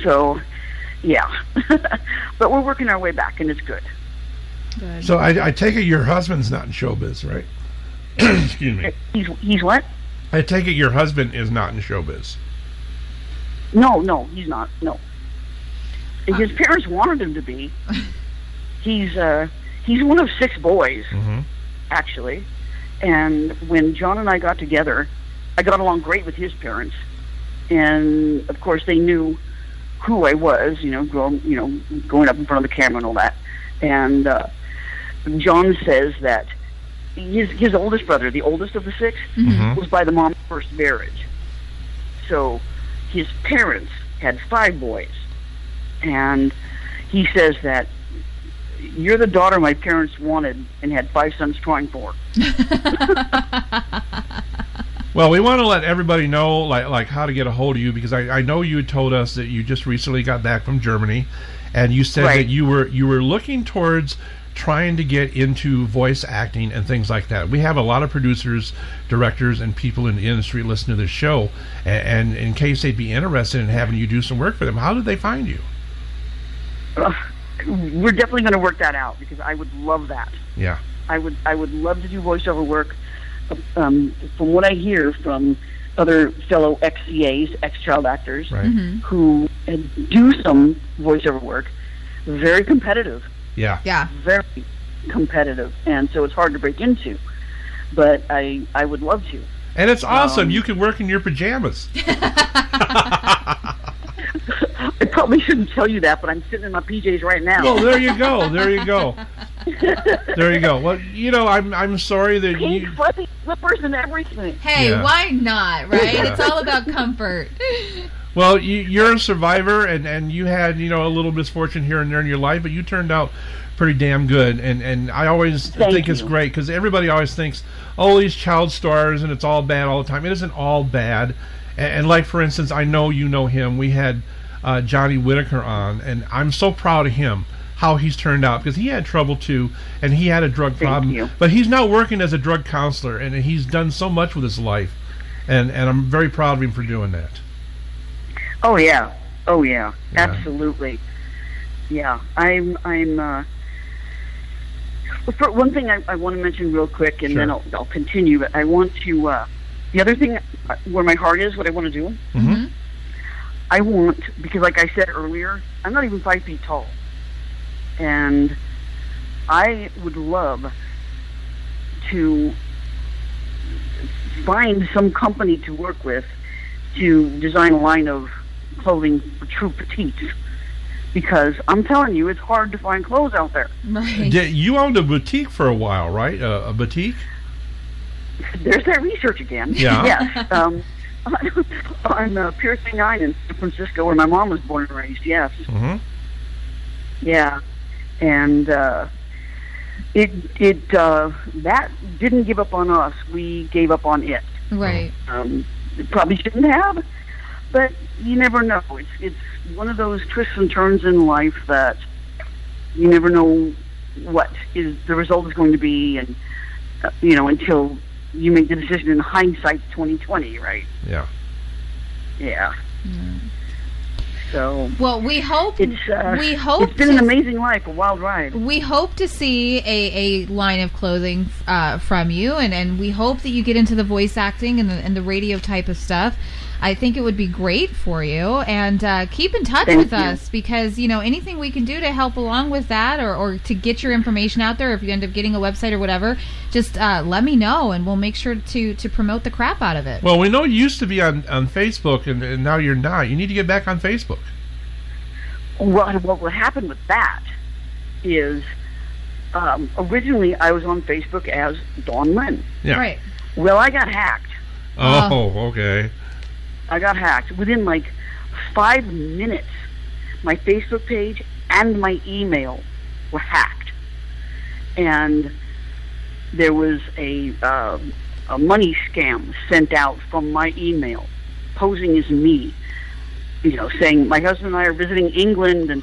So, yeah, but we're working our way back, and it's good. Good. So I take it your husband's not in showbiz, right? Excuse me. He's what? I take it your husband is not in showbiz. No, he's not. No. His parents wanted him to be. He's one of 6 boys, actually. And when John and I got together, I got along great with his parents, and of course they knew who I was, you know, going up in front of the camera and all that. And John says that his oldest brother, the oldest of the 6, was by the mom's first marriage. So his parents had 5 boys, and he says that you're the daughter my parents wanted and had 5 sons trying for. Well, we want to let everybody know, like how to get a hold of you, because I know you had told us that you just recently got back from Germany, and you said that you were looking towards trying to get into voice acting and things like that. We have a lot of producers, directors, and people in the industry listen to this show, and in case they'd be interested in having you do some work for them, how did they find you? We're definitely going to work that out, because I would love that. Yeah. I would love to do voiceover work. From what I hear from other fellow ex-CAs, ex-child actors, who do some voiceover work, very competitive. Yeah. Very competitive. And so it's hard to break into. But I would love to. And it's awesome. You can work in your pajamas. I probably shouldn't tell you that, but I'm sitting in my PJs right now. Well, there you go. Well, you know, I'm sorry that pink fluffy slippers and everything. Hey, why not? Right? Yeah. It's all about comfort. Well, you're a survivor, and you had, you know, a little misfortune here and there in your life, but you turned out pretty damn good, and I always think it's great, because everybody always thinks, oh, these child stars and it's all bad all the time. It isn't all bad. And like, for instance, I know you know him. We had Johnny Whitaker on, and I'm so proud of him, how he's turned out, because he had trouble too, and he had a drug problem. But he's now working as a drug counselor, and he's done so much with his life, and I'm very proud of him for doing that. Oh yeah. Absolutely. Yeah, I'm for one thing, I want to mention real quick, and then I'll continue, but I want to, the other thing, where my heart is, what I want to do, I want, because like I said earlier, I'm not even 5 feet tall, and I would love to find some company to work with to design a line of clothing for true petites, because I'm telling you, it's hard to find clothes out there. Right. You owned a boutique for a while, right? A boutique? There's that research again. Yeah. Yes. On Piercing Nine in San Francisco, where my mom was born and raised. Yes. Yeah. And it that didn't give up on us. We gave up on it. Right. It probably shouldn't have, but you never know. It's one of those twists and turns in life that you never know what is the result is going to be, and you know, until you make the decision in hindsight 2020, right? Yeah. So well, we hope it's been an amazing life, a wild ride. We hope to see a line of clothing from you, and we hope that you get into the voice acting and the radio type of stuff. I think it would be great for you. And keep in touch with us, because, you know, anything we can do to help along with that, or to get your information out there, if you end up getting a website or whatever, just let me know, and we'll make sure to promote the crap out of it. Well, we know you used to be on Facebook, and now you're not. You need to get back on Facebook. Well, what will happen with that is originally I was on Facebook as Dawn Lyn. Yeah. Right. Well, I got hacked. Oh, okay. I got hacked. Within like 5 minutes, my Facebook page and my email were hacked. And there was a money scam sent out from my email, posing as me, you know, saying my husband and I are visiting England, and,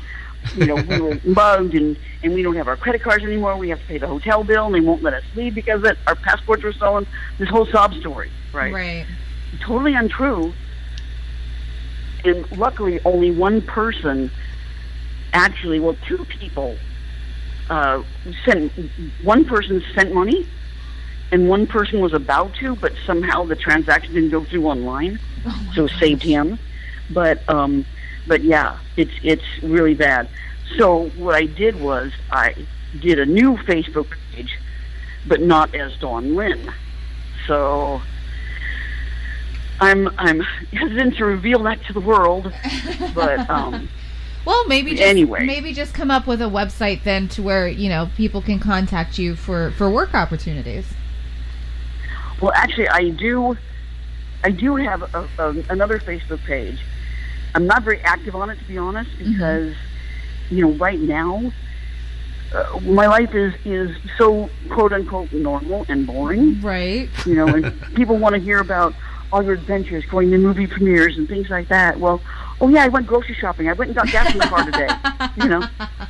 you know, we were mugged, and we don't have our credit cards anymore. We have to pay the hotel bill, and they won't let us leave because our passports were stolen. This whole sob story, right? Right. Totally untrue. And luckily, only one person, actually, well, two people sent. One person sent money, and one person was about to, but somehow the transaction didn't go through online, so it saved him. But yeah, it's really bad. So what I did was I did a new Facebook page, but not as Dawn Lyn. So I'm hesitant to reveal that to the world, but well, maybe just come up with a website then, to where, you know, people can contact you for work opportunities. Well, actually, I do have another Facebook page. I'm not very active on it, to be honest, because, you know, right now, my life is so, quote-unquote, normal and boring. Right. You know, and people want to hear about all your adventures, going to movie premieres and things like that. Well, oh, yeah, I went grocery shopping. I went and got gas in the car today, you know,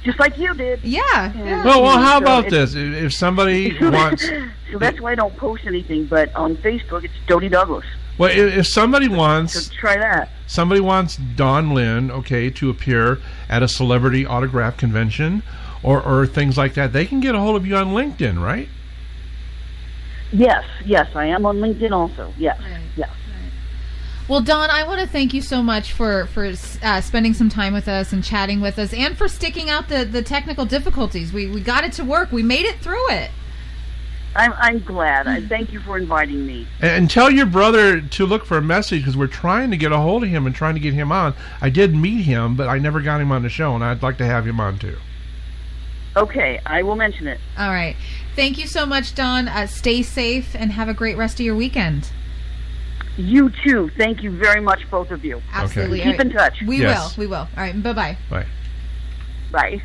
just like you did. Yeah. Yeah. Well, how about this? If somebody wants... So that's why I don't post anything, but on Facebook, it's Dodie Douglas. Well, if somebody wants... So try that. Somebody wants Dawn Lyn, okay, to appear at a celebrity autograph convention or things like that, they can get a hold of you on LinkedIn, right? Yes, I am on LinkedIn also. Yes, right. Yes. Well, Dawn, I want to thank you so much for spending some time with us and chatting with us, and for sticking out the technical difficulties. We got it to work. We made it through it. I'm glad. I thank you for inviting me. And tell your brother to look for a message, because we're trying to get a hold of him and trying to get him on. I did meet him, but I never got him on the show, and I'd like to have him on too. Okay, I will mention it. All right. Thank you so much, Dawn. Stay safe and have a great rest of your weekend. You too. Thank you very much, both of you. Absolutely. Okay. Keep in touch. We will. All right. Bye-bye. Bye. Bye.